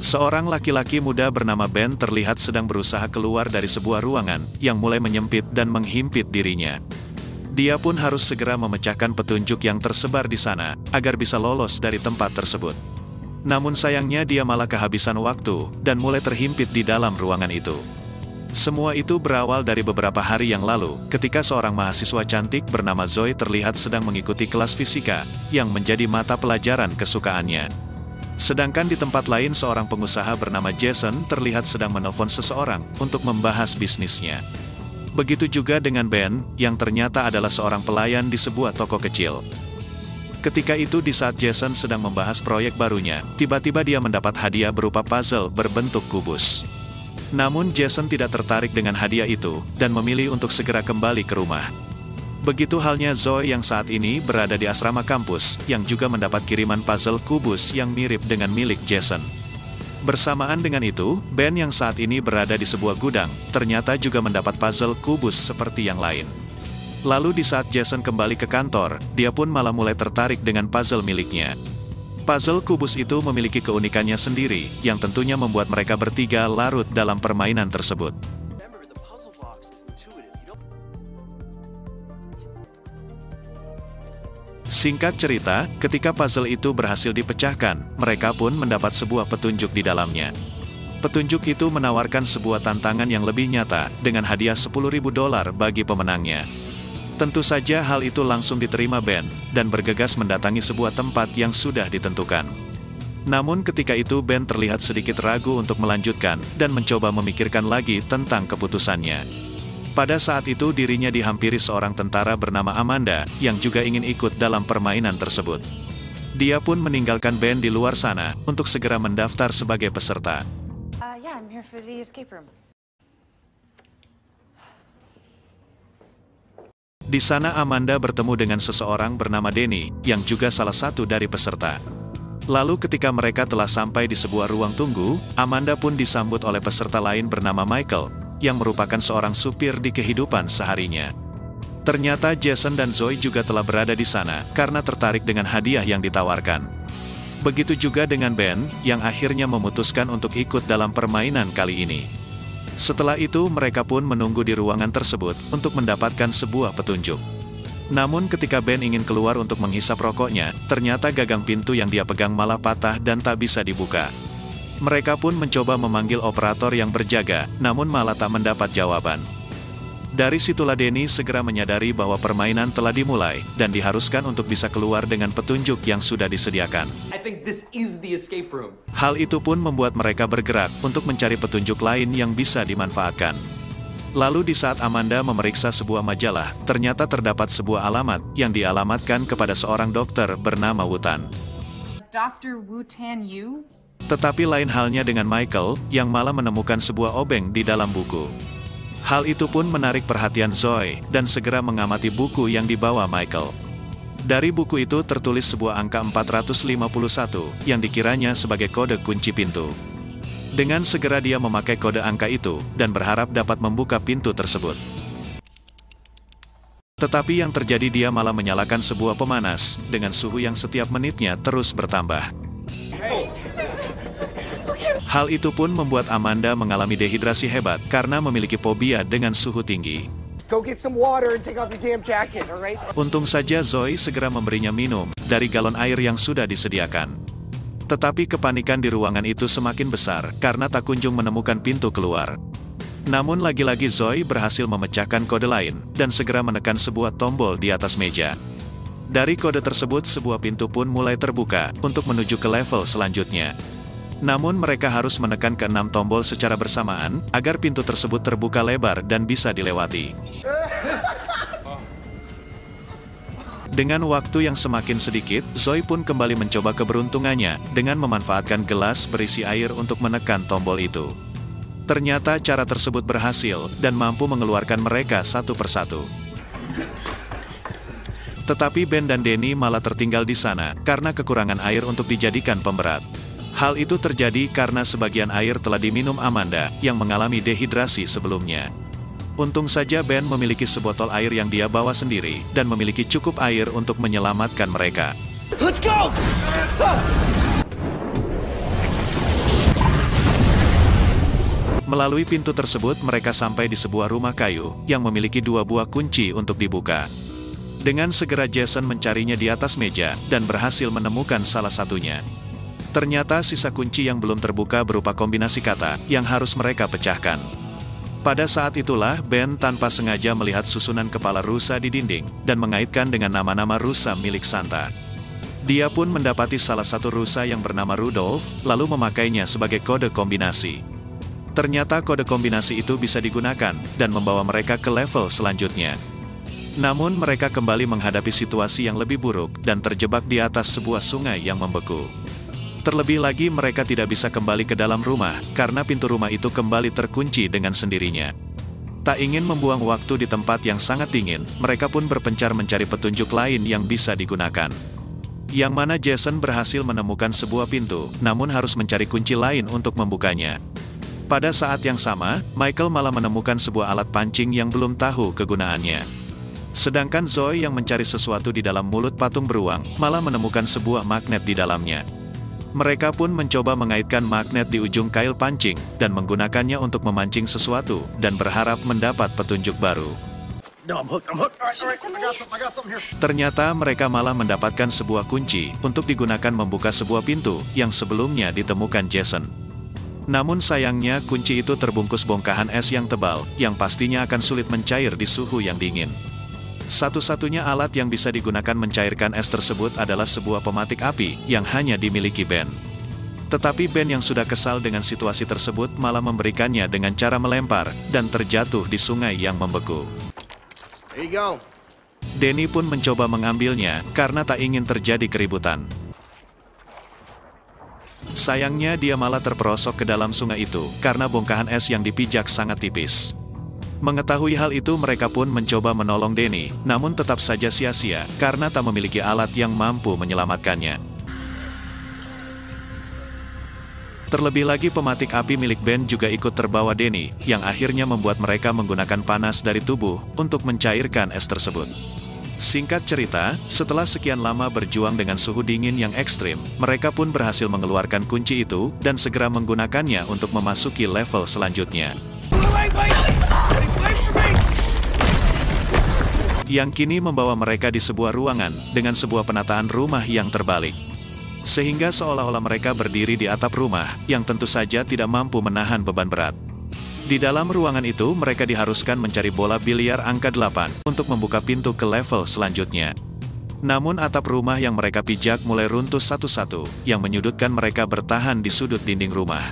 Seorang laki-laki muda bernama Ben terlihat sedang berusaha keluar dari sebuah ruangan yang mulai menyempit dan menghimpit dirinya. Dia pun harus segera memecahkan petunjuk yang tersebar di sana agar bisa lolos dari tempat tersebut. Namun sayangnya dia malah kehabisan waktu dan mulai terhimpit di dalam ruangan itu. Semua itu berawal dari beberapa hari yang lalu ketika seorang mahasiswa cantik bernama Zoe terlihat sedang mengikuti kelas fisika yang menjadi mata pelajaran kesukaannya. Sedangkan di tempat lain seorang pengusaha bernama Jason terlihat sedang menelpon seseorang untuk membahas bisnisnya. Begitu juga dengan Ben, yang ternyata adalah seorang pelayan di sebuah toko kecil. Ketika itu di saat Jason sedang membahas proyek barunya, tiba-tiba dia mendapat hadiah berupa puzzle berbentuk kubus. Namun Jason tidak tertarik dengan hadiah itu, dan memilih untuk segera kembali ke rumah. Begitu halnya Zoe yang saat ini berada di asrama kampus, yang juga mendapat kiriman puzzle kubus yang mirip dengan milik Jason. Bersamaan dengan itu, Ben yang saat ini berada di sebuah gudang, ternyata juga mendapat puzzle kubus seperti yang lain. Lalu di saat Jason kembali ke kantor, dia pun malah mulai tertarik dengan puzzle miliknya. Puzzle kubus itu memiliki keunikannya sendiri, yang tentunya membuat mereka bertiga larut dalam permainan tersebut. Singkat cerita, ketika puzzle itu berhasil dipecahkan, mereka pun mendapat sebuah petunjuk di dalamnya. Petunjuk itu menawarkan sebuah tantangan yang lebih nyata, dengan hadiah $10.000 bagi pemenangnya. Tentu saja hal itu langsung diterima Ben, dan bergegas mendatangi sebuah tempat yang sudah ditentukan. Namun ketika itu Ben terlihat sedikit ragu untuk melanjutkan, dan mencoba memikirkan lagi tentang keputusannya. Pada saat itu dirinya dihampiri seorang tentara bernama Amanda, yang juga ingin ikut dalam permainan tersebut. Dia pun meninggalkan Ben di luar sana, untuk segera mendaftar sebagai peserta. I'm here for the escape room. Di sana Amanda bertemu dengan seseorang bernama Denny, yang juga salah satu dari peserta. Lalu ketika mereka telah sampai di sebuah ruang tunggu, Amanda pun disambut oleh peserta lain bernama Michael, yang merupakan seorang supir di kehidupan seharinya. Ternyata Jason dan Zoe juga telah berada di sana, karena tertarik dengan hadiah yang ditawarkan. Begitu juga dengan Ben, yang akhirnya memutuskan untuk ikut dalam permainan kali ini. Setelah itu mereka pun menunggu di ruangan tersebut, untuk mendapatkan sebuah petunjuk. Namun ketika Ben ingin keluar untuk menghisap rokoknya, ternyata gagang pintu yang dia pegang malah patah dan tak bisa dibuka. Mereka pun mencoba memanggil operator yang berjaga, namun malah tak mendapat jawaban. Dari situlah Denny segera menyadari bahwa permainan telah dimulai, dan diharuskan untuk bisa keluar dengan petunjuk yang sudah disediakan. Hal itu pun membuat mereka bergerak untuk mencari petunjuk lain yang bisa dimanfaatkan. Lalu di saat Amanda memeriksa sebuah majalah, ternyata terdapat sebuah alamat yang dialamatkan kepada seorang dokter bernama Wootan. Dr. Wootan you? Tetapi lain halnya dengan Michael, yang malah menemukan sebuah obeng di dalam buku. Hal itu pun menarik perhatian Zoe, dan segera mengamati buku yang dibawa Michael. Dari buku itu tertulis sebuah angka 451, yang dikiranya sebagai kode kunci pintu. Dengan segera dia memakai kode angka itu, dan berharap dapat membuka pintu tersebut. Tetapi yang terjadi dia malah menyalakan sebuah pemanas, dengan suhu yang setiap menitnya terus bertambah. Hal itu pun membuat Amanda mengalami dehidrasi hebat karena memiliki fobia dengan suhu tinggi. Untung saja Zoe segera memberinya minum dari galon air yang sudah disediakan. Tetapi kepanikan di ruangan itu semakin besar karena tak kunjung menemukan pintu keluar. Namun lagi-lagi Zoe berhasil memecahkan kode lain dan segera menekan sebuah tombol di atas meja. Dari kode tersebut sebuah pintu pun mulai terbuka untuk menuju ke level selanjutnya. Namun mereka harus menekan ke-6 tombol secara bersamaan, agar pintu tersebut terbuka lebar dan bisa dilewati. Dengan waktu yang semakin sedikit, Zoe pun kembali mencoba keberuntungannya, dengan memanfaatkan gelas berisi air untuk menekan tombol itu. Ternyata cara tersebut berhasil, dan mampu mengeluarkan mereka satu persatu. Tetapi Ben dan Denny malah tertinggal di sana, karena kekurangan air untuk dijadikan pemberat. Hal itu terjadi karena sebagian air telah diminum Amanda, yang mengalami dehidrasi sebelumnya. Untung saja Ben memiliki sebotol air yang dia bawa sendiri, dan memiliki cukup air untuk menyelamatkan mereka. Let's go! Melalui pintu tersebut mereka sampai di sebuah rumah kayu, yang memiliki 2 buah kunci untuk dibuka. Dengan segera Jason mencarinya di atas meja, dan berhasil menemukan salah satunya. Ternyata sisa kunci yang belum terbuka berupa kombinasi kata, yang harus mereka pecahkan. Pada saat itulah Ben tanpa sengaja melihat susunan kepala rusa di dinding, dan mengaitkan dengan nama-nama rusa milik Santa. Dia pun mendapati salah satu rusa yang bernama Rudolph, lalu memakainya sebagai kode kombinasi. Ternyata kode kombinasi itu bisa digunakan, dan membawa mereka ke level selanjutnya. Namun mereka kembali menghadapi situasi yang lebih buruk, dan terjebak di atas sebuah sungai yang membeku. Terlebih lagi mereka tidak bisa kembali ke dalam rumah, karena pintu rumah itu kembali terkunci dengan sendirinya. Tak ingin membuang waktu di tempat yang sangat dingin, mereka pun berpencar mencari petunjuk lain yang bisa digunakan. Yang mana Jason berhasil menemukan sebuah pintu, namun harus mencari kunci lain untuk membukanya. Pada saat yang sama, Michael malah menemukan sebuah alat pancing yang belum tahu kegunaannya. Sedangkan Zoe yang mencari sesuatu di dalam mulut patung beruang, malah menemukan sebuah magnet di dalamnya. Mereka pun mencoba mengaitkan magnet di ujung kail pancing, dan menggunakannya untuk memancing sesuatu, dan berharap mendapat petunjuk baru. Ternyata mereka malah mendapatkan sebuah kunci, untuk digunakan membuka sebuah pintu, yang sebelumnya ditemukan Jason. Namun sayangnya kunci itu terbungkus bongkahan es yang tebal, yang pastinya akan sulit mencair di suhu yang dingin. Satu-satunya alat yang bisa digunakan mencairkan es tersebut adalah sebuah pematik api, yang hanya dimiliki Ben. Tetapi Ben yang sudah kesal dengan situasi tersebut malah memberikannya dengan cara melempar, dan terjatuh di sungai yang membeku. Danny pun mencoba mengambilnya, karena tak ingin terjadi keributan. Sayangnya dia malah terperosok ke dalam sungai itu, karena bongkahan es yang dipijak sangat tipis. Mengetahui hal itu mereka pun mencoba menolong Danny, namun tetap saja sia-sia, karena tak memiliki alat yang mampu menyelamatkannya. Terlebih lagi pematik api milik Ben juga ikut terbawa Danny, yang akhirnya membuat mereka menggunakan panas dari tubuh, untuk mencairkan es tersebut. Singkat cerita, setelah sekian lama berjuang dengan suhu dingin yang ekstrim, mereka pun berhasil mengeluarkan kunci itu, dan segera menggunakannya untuk memasuki level selanjutnya. Yang kini membawa mereka di sebuah ruangan, dengan sebuah penataan rumah yang terbalik. Sehingga seolah-olah mereka berdiri di atap rumah, yang tentu saja tidak mampu menahan beban berat. Di dalam ruangan itu mereka diharuskan mencari bola biliar angka 8 untuk membuka pintu ke level selanjutnya. Namun atap rumah yang mereka pijak mulai runtuh satu-satu, yang menyudutkan mereka bertahan di sudut dinding rumah.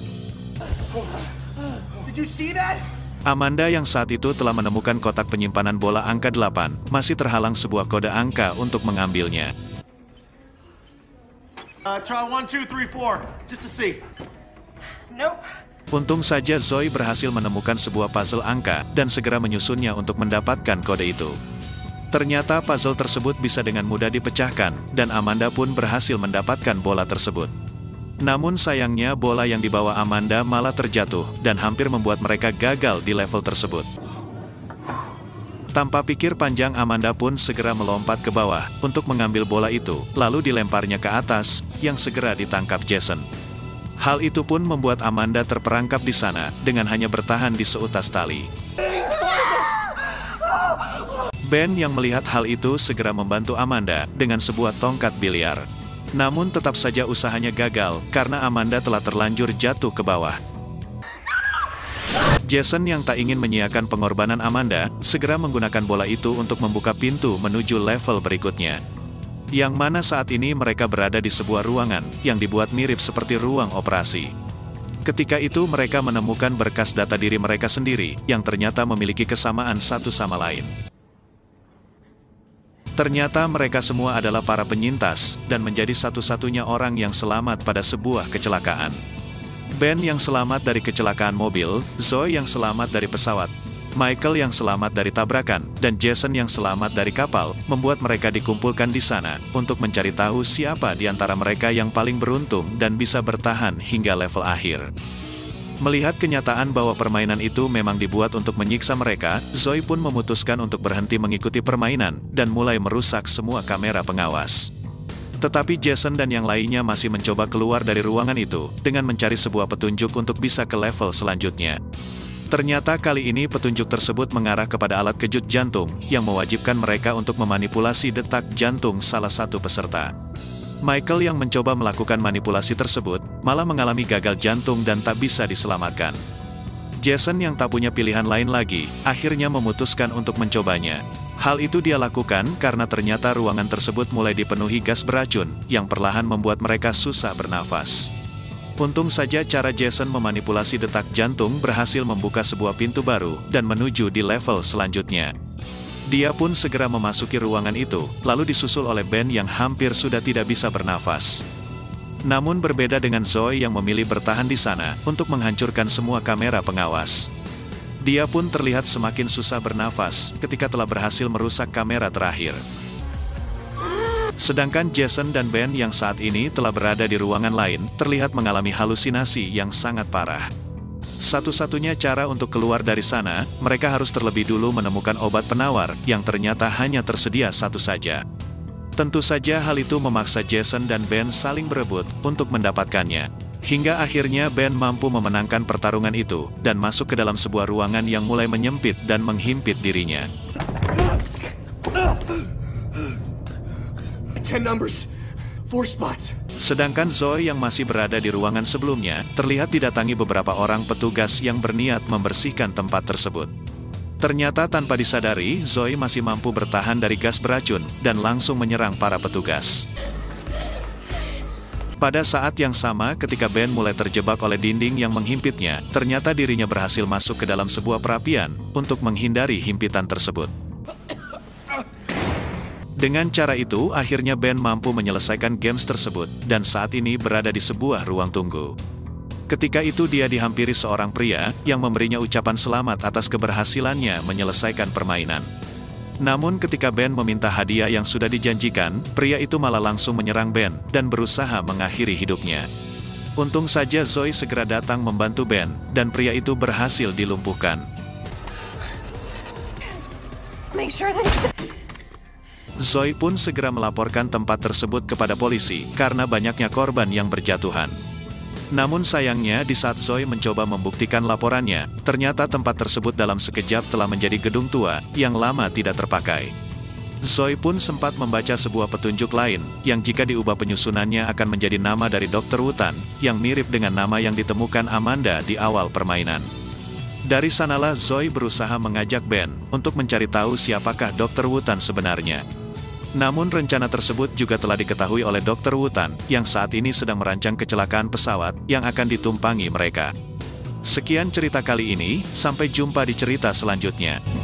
Amanda yang saat itu telah menemukan kotak penyimpanan bola angka 8, masih terhalang sebuah kode angka untuk mengambilnya. Try 1, 2, 3, 4, just to see. Nope. Untung saja Zoe berhasil menemukan sebuah puzzle angka, dan segera menyusunnya untuk mendapatkan kode itu. Ternyata puzzle tersebut bisa dengan mudah dipecahkan, dan Amanda pun berhasil mendapatkan bola tersebut. Namun sayangnya bola yang dibawa Amanda malah terjatuh, dan hampir membuat mereka gagal di level tersebut. Tanpa pikir panjang Amanda pun segera melompat ke bawah, untuk mengambil bola itu, lalu dilemparnya ke atas, yang segera ditangkap Jason. Hal itu pun membuat Amanda terperangkap di sana, dengan hanya bertahan di seutas tali. Ben yang melihat hal itu segera membantu Amanda, dengan sebuah tongkat biliar. Namun tetap saja usahanya gagal, karena Amanda telah terlanjur jatuh ke bawah. Jason yang tak ingin menyia-nyiakan pengorbanan Amanda, segera menggunakan bola itu untuk membuka pintu menuju level berikutnya. Yang mana saat ini mereka berada di sebuah ruangan, yang dibuat mirip seperti ruang operasi. Ketika itu mereka menemukan berkas data diri mereka sendiri, yang ternyata memiliki kesamaan satu sama lain. Ternyata mereka semua adalah para penyintas, dan menjadi satu-satunya orang yang selamat pada sebuah kecelakaan. Ben yang selamat dari kecelakaan mobil, Zoe yang selamat dari pesawat, Michael yang selamat dari tabrakan, dan Jason yang selamat dari kapal, membuat mereka dikumpulkan di sana, untuk mencari tahu siapa di antara mereka yang paling beruntung dan bisa bertahan hingga level akhir. Melihat kenyataan bahwa permainan itu memang dibuat untuk menyiksa mereka, Zoe pun memutuskan untuk berhenti mengikuti permainan, dan mulai merusak semua kamera pengawas. Tetapi Jason dan yang lainnya masih mencoba keluar dari ruangan itu, dengan mencari sebuah petunjuk untuk bisa ke level selanjutnya. Ternyata kali ini petunjuk tersebut mengarah kepada alat kejut jantung, yang mewajibkan mereka untuk memanipulasi detak jantung salah satu peserta. Michael yang mencoba melakukan manipulasi tersebut, malah mengalami gagal jantung dan tak bisa diselamatkan. Jason yang tak punya pilihan lain lagi, akhirnya memutuskan untuk mencobanya. Hal itu dia lakukan karena ternyata ruangan tersebut mulai dipenuhi gas beracun, yang perlahan membuat mereka susah bernafas. Untung saja cara Jason memanipulasi detak jantung berhasil membuka sebuah pintu baru, dan menuju di level selanjutnya. Dia pun segera memasuki ruangan itu, lalu disusul oleh Ben yang hampir sudah tidak bisa bernafas. Namun berbeda dengan Zoe yang memilih bertahan di sana, untuk menghancurkan semua kamera pengawas. Dia pun terlihat semakin susah bernafas, ketika telah berhasil merusak kamera terakhir. Sedangkan Jason dan Ben yang saat ini telah berada di ruangan lain, terlihat mengalami halusinasi yang sangat parah. Satu-satunya cara untuk keluar dari sana, mereka harus terlebih dulu menemukan obat penawar, yang ternyata hanya tersedia satu saja. Tentu saja hal itu memaksa Jason dan Ben saling berebut, untuk mendapatkannya. Hingga akhirnya Ben mampu memenangkan pertarungan itu, dan masuk ke dalam sebuah ruangan yang mulai menyempit dan menghimpit dirinya. 10 numbers, 4 spots. Sedangkan Zoe yang masih berada di ruangan sebelumnya, terlihat didatangi beberapa orang petugas yang berniat membersihkan tempat tersebut. Ternyata tanpa disadari, Zoe masih mampu bertahan dari gas beracun, dan langsung menyerang para petugas. Pada saat yang sama ketika Ben mulai terjebak oleh dinding yang menghimpitnya, ternyata dirinya berhasil masuk ke dalam sebuah perapian, untuk menghindari himpitan tersebut. Dengan cara itu, akhirnya Ben mampu menyelesaikan games tersebut, dan saat ini berada di sebuah ruang tunggu. Ketika itu dia dihampiri seorang pria, yang memberinya ucapan selamat atas keberhasilannya menyelesaikan permainan. Namun ketika Ben meminta hadiah yang sudah dijanjikan, pria itu malah langsung menyerang Ben, dan berusaha mengakhiri hidupnya. Untung saja Zoe segera datang membantu Ben, dan pria itu berhasil dilumpuhkan. Zoe pun segera melaporkan tempat tersebut kepada polisi, karena banyaknya korban yang berjatuhan. Namun sayangnya di saat Zoe mencoba membuktikan laporannya, ternyata tempat tersebut dalam sekejap telah menjadi gedung tua, yang lama tidak terpakai. Zoe pun sempat membaca sebuah petunjuk lain, yang jika diubah penyusunannya akan menjadi nama dari Dr. Wootan, yang mirip dengan nama yang ditemukan Amanda di awal permainan. Dari sanalah Zoe berusaha mengajak Ben, untuk mencari tahu siapakah Dr. Wootan sebenarnya. Namun rencana tersebut juga telah diketahui oleh Dr. Wootan, yang saat ini sedang merancang kecelakaan pesawat, yang akan ditumpangi mereka. Sekian cerita kali ini, sampai jumpa di cerita selanjutnya.